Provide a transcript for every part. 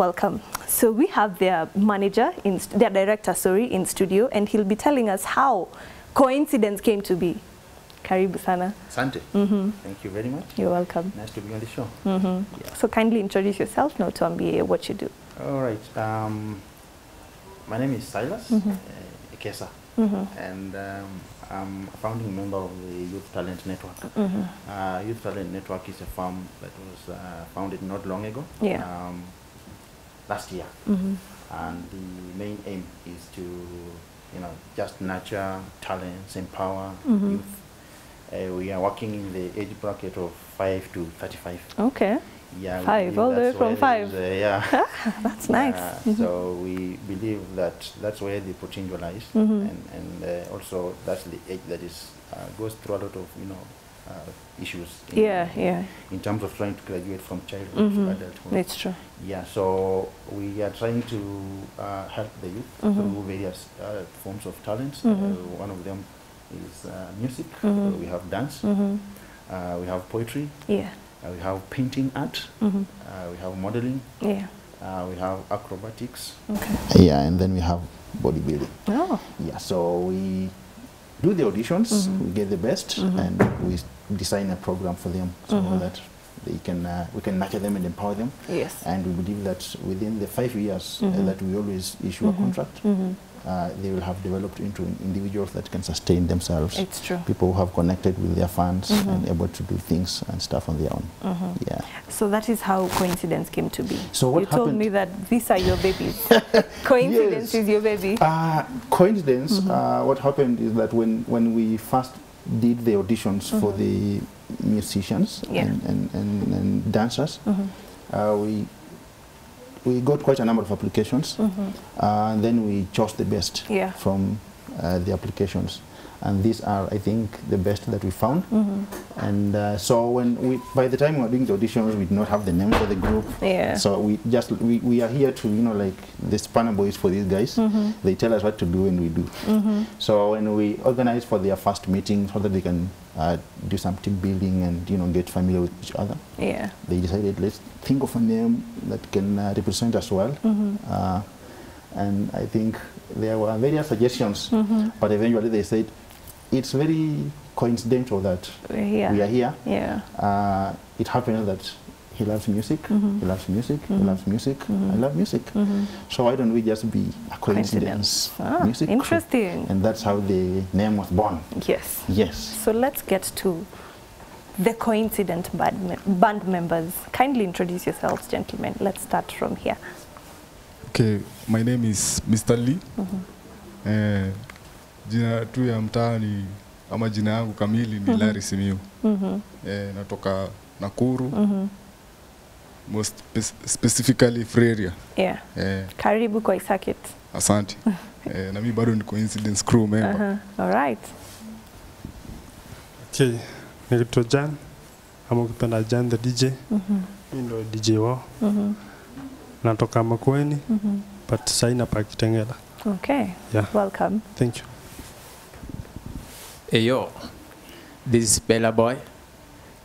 Welcome. So we have their director in studio, and he'll be telling us how Coincidence came to be. Karibu sana. Asante. Thank you very much. You're welcome. Nice to be on the show. Yeah. So kindly introduce yourself now, tuambie what you do. All right. My name is Silas Ekesa, and I'm a founding member of the Youth Talent Network. Youth Talent Network is a firm that was founded not long ago, last year, and the main aim is to, you know, just nurture talents, empower youth. We are working in the age bracket of 5 to 35. Okay. Yeah, five, all the way from five. Yeah. That's nice. So we believe that that's where the potential lies, and also that's the age that is goes through a lot of, you know, issues. In terms of trying to graduate from childhood to adulthood. That's true. Yeah. So we are trying to help the youth through various forms of talents. One of them is music. We have dance. We have poetry. Yeah. We have painting art, we have modeling, we have acrobatics, and then we have bodybuilding. Oh. Yeah, so we do the auditions, we get the best, and we design a program for them so that they can, we can nurture them and empower them. Yes. And we believe that within the 5 years that we always issue a contract, they will have developed into individuals that can sustain themselves. It's true. People who have connected with their fans and able to do things and stuff on their own. Yeah. So that is how Coincidence came to be. So what happened? You told me that these are your babies. Coincidence is your baby. Coincidence. What happened is that when we first did the auditions for the musicians and dancers, we got quite a number of applications, and then we chose the best from the applications, and these are, I think, the best that we found. And so when we, by the time we were doing the auditions, we did not have the names of the group. So we are here to, you know, like the spanner boys for these guys. They tell us what to do and we do. So when we organize for their first meeting so that they can do some team building and, you know, get familiar with each other. Yeah. They decided, let's think of a name that can represent us well. And I think there were various suggestions, but eventually they said, it's very coincidental that we are here. Yeah. It happened that he loves music, he loves music, he loves music, I love music. So why don't we just be a coincidence? Music. Interesting. And that's how the name was born. Yes. Yes. So let's get to the Coincident band members. Kindly introduce yourselves, gentlemen. Let's start from here. Okay, my name is Mr. Lee. Jina tu ya mtaani ama jina yangu kamili ni Larry Simiyu. Natoka Nakuru. Most specifically Freria. Karibu kwa Isakit. Asante. Na mimi bado ni Coincidence crew member. All right. Okay, nilipto Jan. Ama ukipenda Jan the DJ. Mimi ndo DJ wao. Natoka Makueni, but saina pa Kitengela. Okay. Yeah. Welcome. Thank you. Hey yo, this is Bella Boy.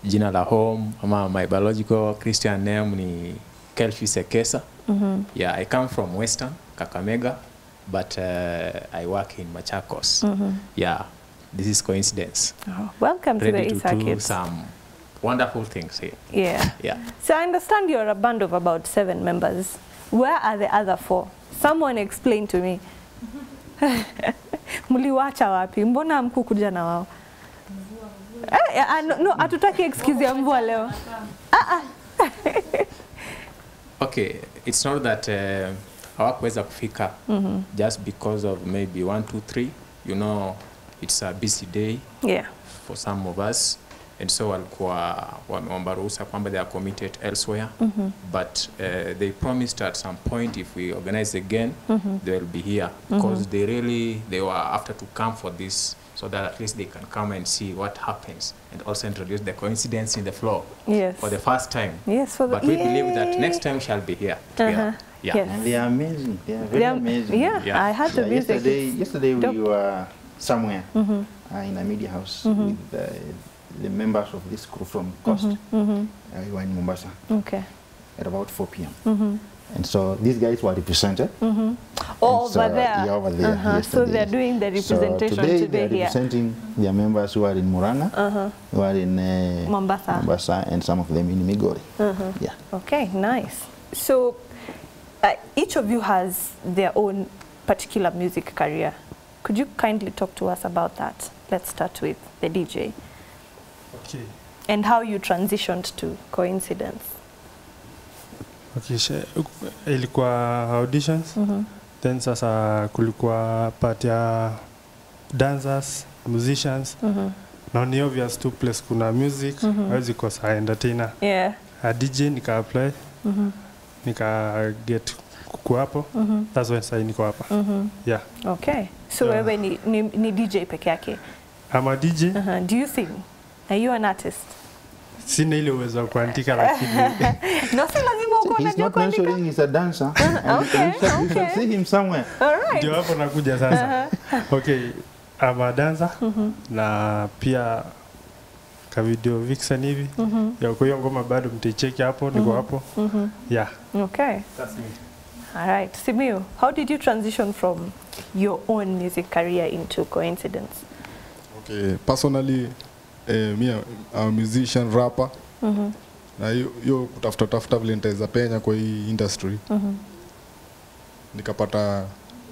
Jina la home, my biological Christian name ni Kelphys Ekesa. Yeah, I come from Western, Kakamega, but I work in Machakos. Yeah, this is Coincidence. Oh, welcome to the Isa Kids. Wonderful things here. Yeah. So I understand you're a band of about 7 members. Where are the other 4? Someone explain to me. Mliwacha wapi? Mbona hamkukuja na wao? No, hatutaki excuse ya mvua leo. Okay, it's not that hawakuweza kufika just because of maybe 1, 2, 3. You know, it's a busy day for some of us. And so walikuwa wameombaruhusa kwamba they are committed elsewhere, but they promised at some point if we organize again, they will be here because they were after to come for this so that at least they can come and see what happens and also introduce the Coincidence in the floor for the first time. Yes, for the, but we believe that next time shall be here. Yeah. Yes. They are amazing. They are very amazing. I had the music. Yesterday we were somewhere in a media house with the members of this crew from Coast. We were in Mombasa at about 4 p.m. And so these guys were represented. Over there. Yeah, over there. So they're doing the representation today they're representing their members who are in Murang'a, who are in Mombasa, and some of them in Migori. Yeah. Okay, nice. So each of you has their own particular music career. Could you kindly talk to us about that? Let's start with the DJ. Okay. And how you transitioned to Coincidence. Okay, ilikuwa auditions, then sasa kulikuwa party ya dancers, musicians, na ni obvious to place kuna music, hawezi kosa entertainer. Yeah. A DJ nika apply, nika get kuku hapo, that's when sasa niko hapa. Yeah. Okay, so wewe ni DJ peke yake? I'm a DJ. Do you sing? Are you an artist? Sina ile uwezo wa kuandika lakini no si lazima uko na joko ndiko. He's not mentioning he's a dancer. You can see him somewhere. All right. Ndio hapo nakuja sasa. Okay, I'm a dancer na pia ka video vixen hivi. Ya kwa hiyo ngoma bado mtaicheki hapo niko hapo. Yeah. Okay. That's me. All right. Simiyu, how did you transition from your own music career into Coincidence? Okay, personally mimi a musician rapper. Na hiyo kutafuta talent za Kenya kwa hii industry. Nikapata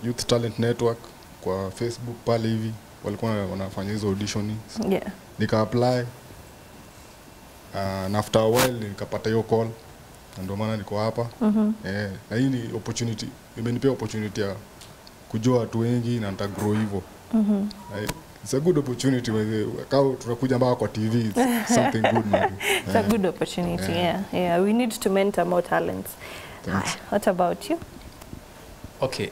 Youth Talent Network kwa Facebook pale hivi walikuwa wanafanya hizo auditioning. Yeah. Nika apply. And after a while nikapata hiyo call. Ndio maana niko hapa. Na hii ni opportunity. Imenipea opportunity ya kujua watu wengi na nita grow hivyo. It's a good opportunity whether kama tunakuja mbaka kwa TV, it's something good maybe. It's a good opportunity, yeah. We need to mentor more talents. What about you? Okay.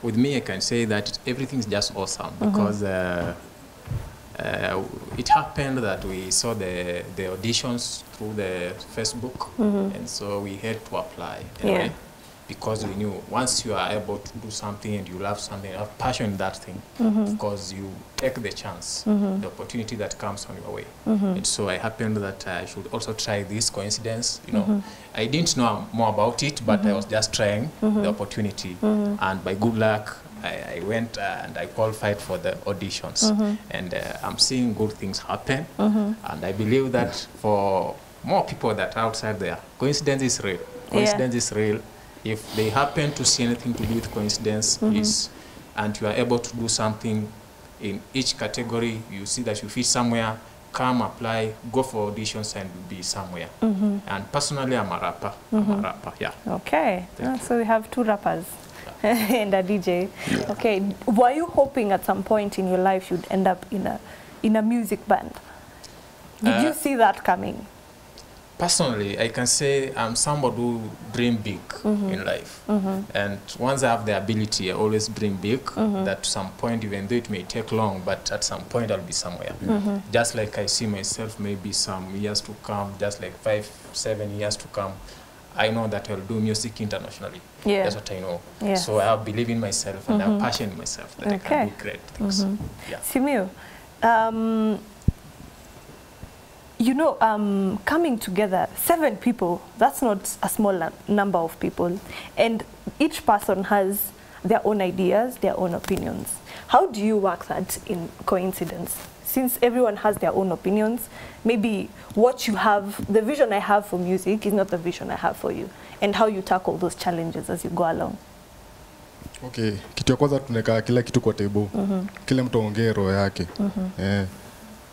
With me, I can say that everything's just awesome because it happened that we saw the auditions through the Facebook, and so we had to apply. Anyway, because we knew once you are able to do something and you love something, you have passion in that thing, because you take the chance, the opportunity that comes on your way. And so it happened that I should also try this Coincidence. You know, I didn't know more about it, but I was just trying the opportunity. And by good luck, I went and I qualified for the auditions. And I'm seeing good things happen. And I believe that for more people that are outside there, Coincidence is real. Coincidence is real. If they happen to see anything to do with Coincidence, and you are able to do something in each category, you see that you fit somewhere, come apply, go for auditions and be somewhere. And personally, I'm a rapper. I'm a rapper, yeah. Okay, so we have two rappers and a DJ. Yeah. Okay, were you hoping at some point in your life you'd end up in a music band? Did you see that coming? Personally, I can say I'm somebody who dream big in life. And once I have the ability, I always dream big, that some point, even though it may take long, but at some point I'll be somewhere. Just like I see myself maybe some years to come, just like 5, 7 years to come, I know that I'll do music internationally. Yeah. That's what I know. Yeah. So I'll believe in myself and I'll passion in myself that I can do great things. Yeah. Simiyu, you know, coming together, 7 people, that's not a small number of people. And each person has their own ideas, their own opinions. How do you work that in Coincidence? Since everyone has their own opinions, maybe what you have, the vision I have for music is not the vision I have for you. And how you tackle those challenges as you go along. Okay, kitu ya kwanza tuneka kila kitu kwa table. Kila mtu aongee roho yake.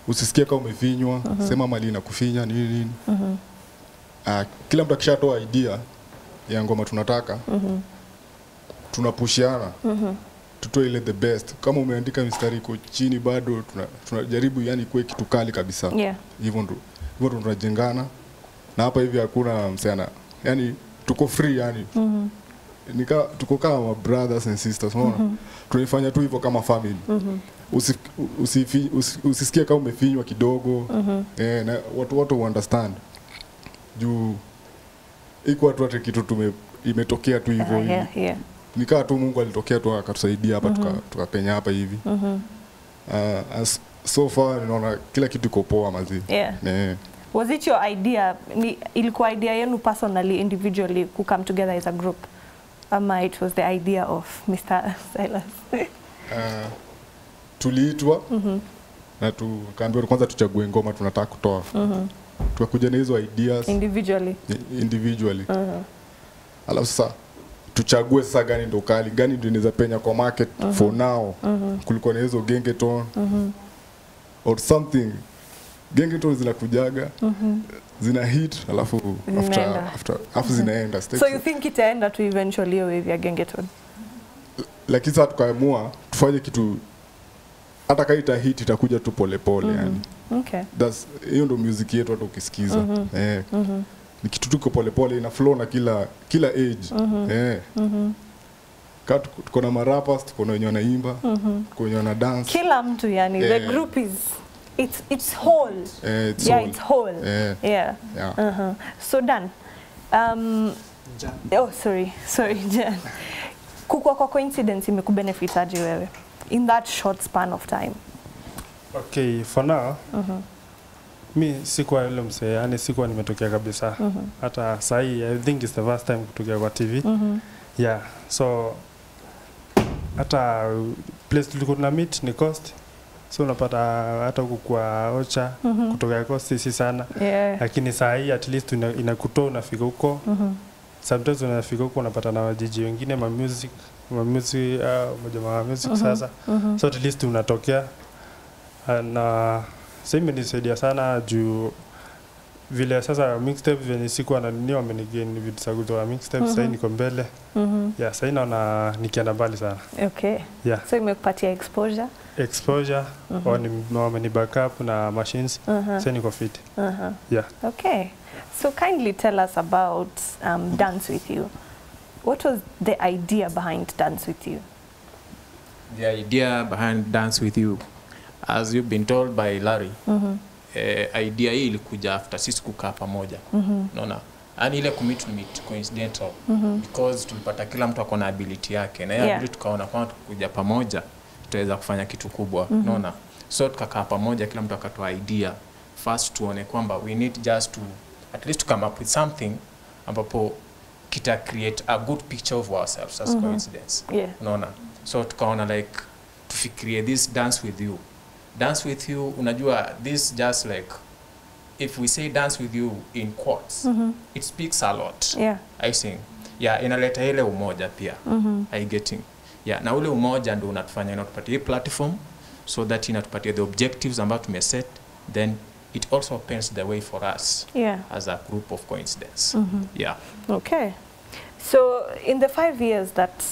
Usisikie kama umefinywa, sema mali inakufinya nini nini. Kila mtu akishatoa idea ya ngoma tunataka, tunapushiana. Tutoe ile the best. Kama umeandika mistari iko chini bado tunajaribu yani kuwe kitu kali kabisa. Yeah. Hivyo ndo tunajengana. Na hapa hivi hakuna msana. Yani tuko free yani. Nika tuko kama brothers and sisters, unaona? Tunafanya tu hivyo kama family. Usisikie kama umefinywa kidogo, na watu understand juu iko watu wote kitu imetokea tu hivyo hivi. Nikaa tu Mungu alitokea tu akatusaidia hapa tukapenya hapa hivi. So far naona kila kitu iko poa mazi. Was it your idea? Ilikuwa idea yenu personally, individually, who come together as a group? It was the idea of Mr. Silas. Tuliitwa na tukaambiwa kwanza tuchague ngoma tunataka kutoa. Tukakuja na hizo ideas individually. Alafu sasa tuchague sasa gani ndo kali, gani ndio inaweza penya kwa market for now. Kulikuwa na hizo gengeton or something. Gengeton zinakujaga. Zina hit alafu after zinaenda. So you think itaenda to eventually wave ya gengeton? Lakini sasa tukaamua tufanye kitu hata kama ita hit itakuja tu pole pole yani. Okay. That's hiyo ndo music yetu watu ukisikiza. Ni kitu tuko pole pole ina flow na kila age. Katu tuko na marappers, tuko na wenye wanaimba, tuko na dance. Kila mtu yani the group is it's whole. It's whole. So done. Jan. Oh sorry Jan. Kukua kwa coincidence imekubenefit aje wewe in that short span of time? Okay, for now, mi sikuwa ile mse, yani sikuwa nimetokea kabisa. Hata sahi, I think it's the first time kutokea kwa TV. Yeah, so hata place tulikuwa na meet ni cost. So unapata hata kukua ocha kutokea cost si sana. Lakini sahi at least inakutoa unafika huko. Sometimes unafika huko unapata na wajiji wengine ma music sasa. So at least unatokea na sema nisaidia sana juu vile sasa mixtape vile sikuwa na nini wamenigain vitu sakutoa mixtape sasa niko mbele. Yeah, sasa naona nikienda mbali sana. Okay. Yeah. So imekupatia exposure? Exposure on backup na machines sasa niko fit. Yeah. Okay. So kindly tell us about Dance With You. What was the idea behind Dance With You? The idea behind Dance With You, as you've been told by Larry, idea hii ilikuja after sisi kukaa pamoja. Unaona? Yaani ile commitment coincidental because tulipata kila mtu akona ability yake na yeye ndio tukaona kwamba tukikuja pamoja tutaweza kufanya kitu kubwa. Unaona? So tukakaa pamoja kila mtu akatoa idea. First tuone kwamba we need just to at least come up with something ambapo kita create a good picture of ourselves as coincidence. Unaona? So tukaona like to create this Dance With You. Dance With You, unajua, this just like, if we say Dance With You in quotes, it speaks a lot. Yeah. I think. Yeah, inaleta ile umoja pia. Are you getting? Yeah, na ule umoja ndo unatufanya inatupatia platform, so that inatupatia the objectives ambayo tumeset, then it also paints the way for us as a group of coincidence. Yeah. Okay. So in the 5 years that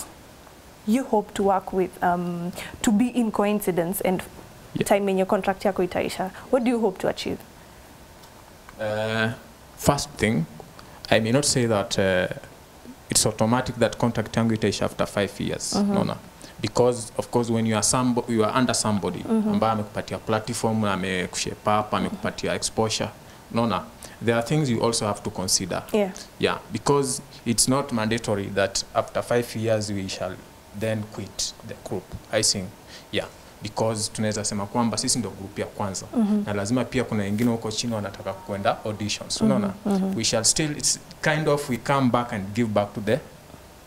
you hope to work with, to be in coincidence and time in your contract yako itaisha, what do you hope to achieve? First thing, I may not say that it's automatic that contract yangu itaisha after 5 years. No. Because, of course, when you are under somebody, ambaye amekupatia platform, amekushep up, amekupatia exposure, no. There are things you also have to consider. Yeah, because it's not mandatory that after 5 years we shall then quit the group. I think, yeah. Because tunaweza sema kwamba sisi ndio group ya kwanza na lazima pia kuna wengine huko chini wanataka kwenda auditions. Unaona? We shall still, it's kind of we come back and give back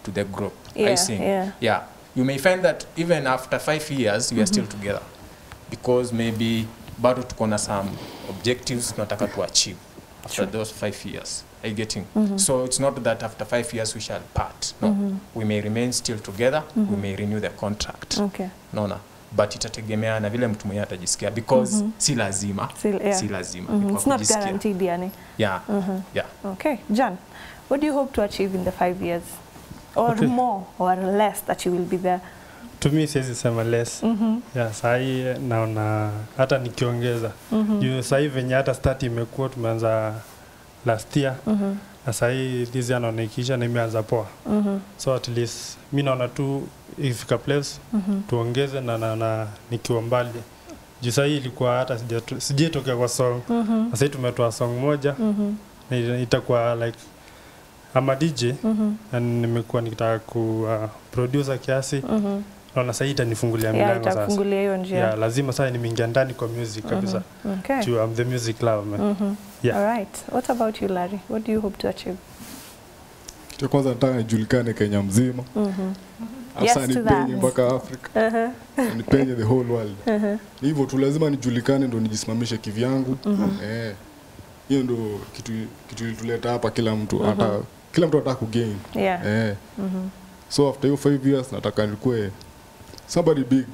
to the group. I think. Yeah. You may find that even after 5 years we are still together because maybe bado tuko na some objectives tunataka to achieve after those 5 years. Are you getting? So it's not that after 5 years we shall part. No. We may remain still together, we may renew the contract. Okay. No. But itategemea na vile mtu mwenyewe atajisikia because si lazima. Si lazima. It's not guaranteed yani. Yeah. Okay, John, what do you hope to achieve in the 5 years or more or less that you will be there? To me says it's a less. Yeah, sahi naona hata nikiongeza. You sahi venye hata start imekuwa tumeanza last year. Sahi this year naona ikisha na imeanza poa. So at least mi naona tu ifika place tuongeze na nikiwa mbali. Juu sahi ilikuwa hata sijetokea kwa song. Sahi tumetoa song moja. Na itakuwa like I'm a DJ and nimekuwa nikitaka ku producer kiasi. Na sasa itanifungulia milango sasa. Itafungulia hiyo njia. Yeah, lazima sasa nimeingia ndani kwa music kabisa. Okay. I'm the music lover man. Yeah. All right. What about you, Larry? What do you hope to achieve? Kitu kwanza nataka nijulikane Kenya mzima. Afsani penye mpaka Afrika. Ni penye the whole world. Hivyo tu lazima nijulikane ndo nijisimamishe kivyangu. Hiyo ndo kitu ilituleta hapa kila mtu hata kila mtu anataka kugain. So after you 5 years nataka nikuwe somebody big.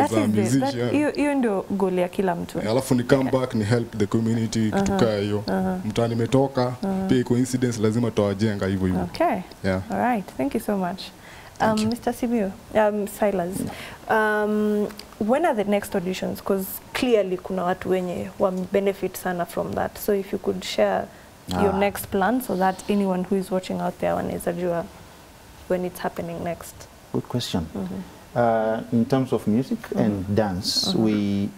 As a musician. Hiyo ndio goal ya kila mtu. Alafu ni come back ni help the community kutukaa hiyo. Mtani metoka, pia coincidence lazima tawajenga hivyo hivyo. Okay. Yeah. All right. Thank you so much. Mr. Simiyu, Silas. When are the next auditions, because clearly kuna watu wenye benefit sana from that. So if you could share your next plan so that anyone who is watching out there wanaweza jua when it's happening next. Good question. In terms of music and dance, we,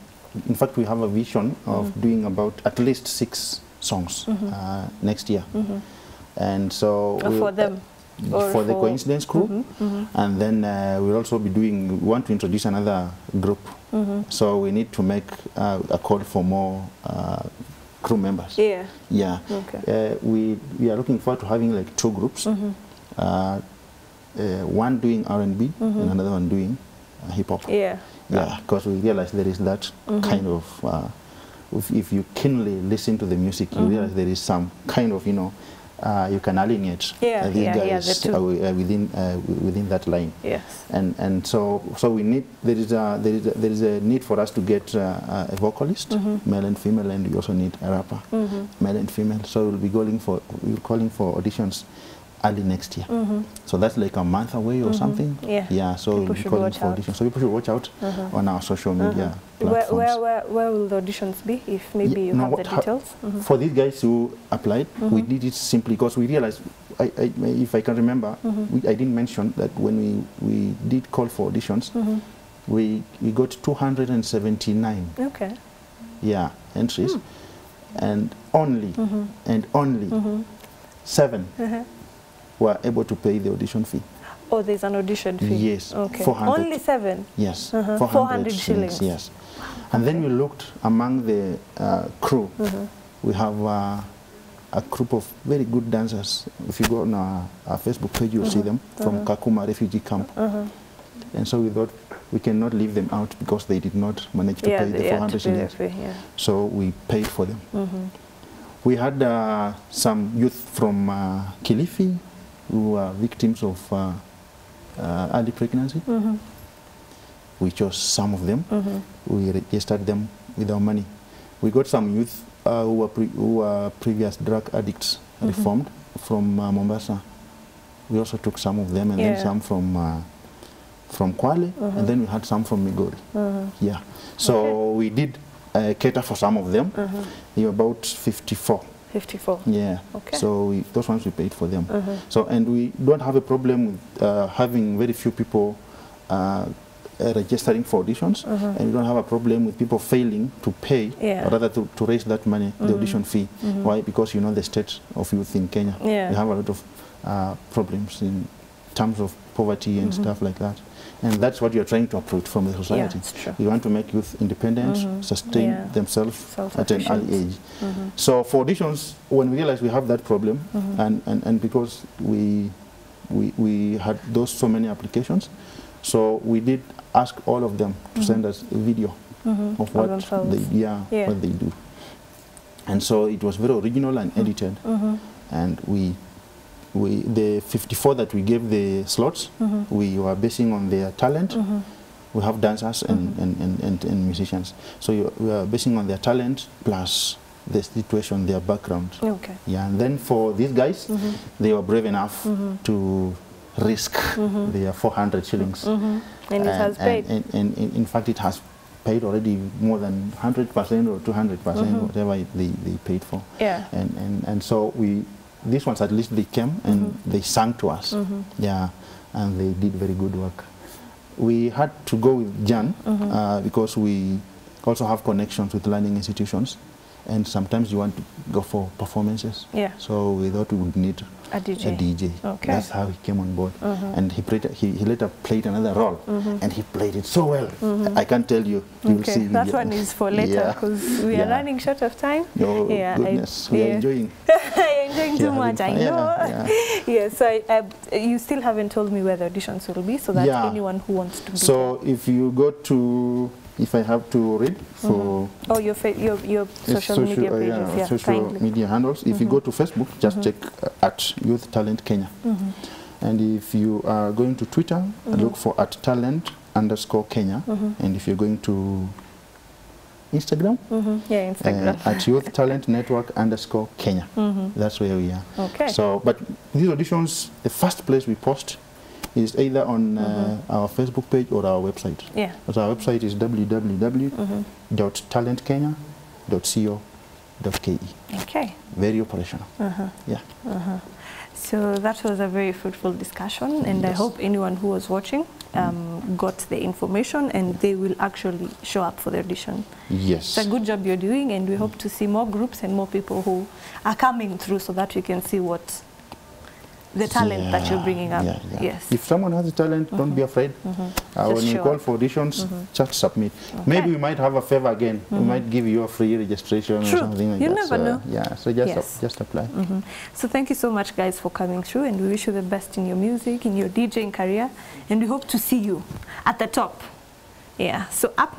in fact, we have a vision of doing about at least 6 songs next year, and so for them, for the coincidence crew, and then we'll also be doing. We want to introduce another group, so we need to make a call for more crew members. Yeah, yeah. Okay. We are looking forward to having like 2 groups. One doing R&B and another one doing hip-hop. Yeah. Yeah, because we realize there is that kind of, if you keenly listen to the music, you realize there is some kind of, you know, you can alienate these guys within that line. Yes. And so we need, there is a need for us to get a vocalist, male and female, and we also need a rapper, male and female. So we'll be calling for auditions early next year. So that's like a month away or something. Yeah. Yeah, so people should watch out. So people should watch out on our social media platforms. Where will the auditions be, if maybe you have the details? For these guys who applied, we did it simply because we realized, if I can remember, I didn't mention that when we did call for auditions, we got 279 entries, and only 7 were able to pay the audition fee. Oh, there's an audition fee? Yes. Okay. 400. Only 7? Yes. 400 shillings. Yes. And then we looked among the crew. We have a group of very good dancers. If you go on our Facebook page, you'll see them from Kakuma Refugee Camp. And so we thought we cannot leave them out because they did not manage to pay the 400 shillings. So we paid for them. We had some youth from Kilifi, who were victims of early pregnancy. We chose some of them. We registered them with our money. We got some youth who were previous drug addicts, reformed, from Mombasa. We also took some of them, and then some from Kwale, and then we had some from Migori. Yeah, so we did cater for some of them. You're about 54. 54. Yeah. Okay. So those ones we paid for them. So, and we don't have a problem with having very few people registering for auditions, and we don't have a problem with people failing to pay, or rather to raise that money, the audition fee. Why? Because you know the state of youth in Kenya. Yeah. We have a lot of problems in terms of poverty and stuff like that. And that's what you're trying to uproot from the society. Yeah, you want to make youth independent, sustain themselves at an early age. So for auditions, when we realized we have that problem, and because we had so many applications, so we did ask all of them to send us a video of what they do. And so it was very original and edited, and the 54 that we gave the slots, we were basing on their talent. We have dancers and musicians. So we are basing on their talent plus the situation, their background. Okay. Yeah, and then for these guys, they were brave enough to risk their 400 shillings. And it has paid. And in fact, it has paid already more than 100% or 200%, whatever they paid for. Yeah. And so these ones, at least they came and they sang to us, yeah, and they did very good work. We had to go with Jan because we also have connections with learning institutions, and sometimes you want to go for performances. Yeah. So we thought we would need a DJ. Okay. That's how he came on board. And he later played another role, and he played it so well. I can't tell you. Okay, that one is for later, because we are running short of time. Oh, yeah, goodness, we are enjoying. You're enjoying too much, I know. Yeah, yeah. So you still haven't told me where the auditions will be, so that anyone who wants to be. So if you go to, if I have to read for your social media pages, social media handles. If you go to Facebook, just check at Youth Talent Kenya, and if you are going to Twitter, look for at talent_Kenya, and if you're going to Instagram, Instagram at Youth Talent Network _Kenya. That's where we are. Okay. So, but these auditions, the first place we post is either on our Facebook page or our website. Yeah. So our website is www.talentkenya.co.ke. Okay. Very operational. So that was a very fruitful discussion, and I hope anyone who was watching got the information and they will actually show up for the audition. Yes. It's a good job you're doing, and we hope to see more groups and more people who are coming through, so that we can see what the talent that you're bringing up. Yes. If someone has a talent, don't be afraid. When you call for auditions, just submit. Maybe we might have a favor again. We might give you a free registration or something like that. You never know. Yeah, so just apply. So thank you so much, guys, for coming through, and we wish you the best in your music, in your DJing career, and we hope to see you at the top. Yeah, so up